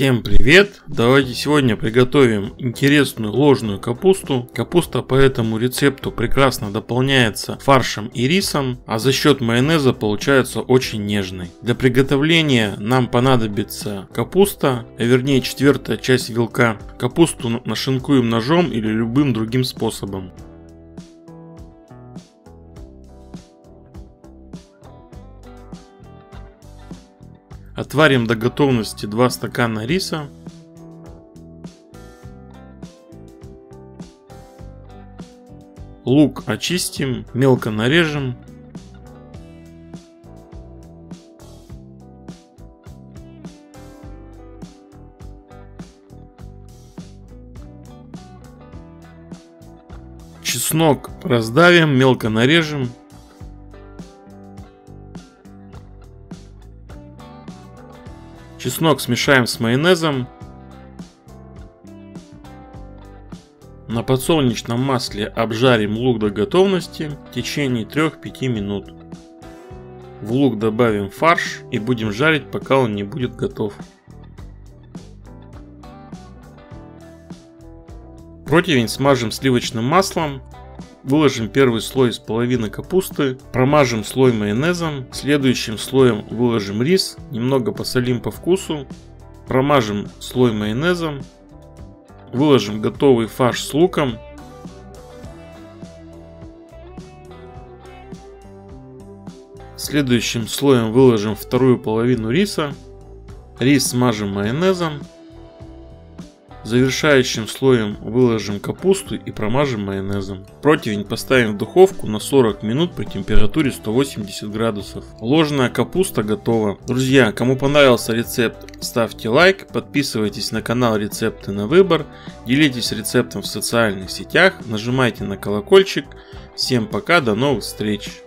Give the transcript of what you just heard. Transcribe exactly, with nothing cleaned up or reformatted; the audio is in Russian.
Всем привет! Давайте сегодня приготовим интересную ложную капусту. Капуста по этому рецепту прекрасно дополняется фаршем и рисом, а за счет майонеза получается очень нежной. Для приготовления нам понадобится капуста, а вернее четвертая часть вилка. Капусту нашинкуем ножом или любым другим способом. Отварим до готовности два стакана риса. Лук очистим, мелко нарежем. Чеснок раздавим, мелко нарежем. Чеснок смешаем с майонезом. На подсолнечном масле обжарим лук до готовности в течение трёх-пяти минут. В лук добавим фарш и будем жарить, пока он не будет готов. Противень смажем сливочным маслом. Выложим первый слой из половины капусты, промажем слой майонезом, следующим слоем выложим рис, немного посолим по вкусу, промажем слой майонезом, выложим готовый фарш с луком, следующим слоем выложим вторую половину риса, рис смажем майонезом, завершающим слоем выложим капусту и промажем майонезом. Противень поставим в духовку на сорок минут при температуре сто восемьдесят градусов. Ложная капуста готова. Друзья, кому понравился рецепт, ставьте лайк, подписывайтесь на канал Рецепты на выбор, делитесь рецептом в социальных сетях, нажимайте на колокольчик. Всем пока, до новых встреч!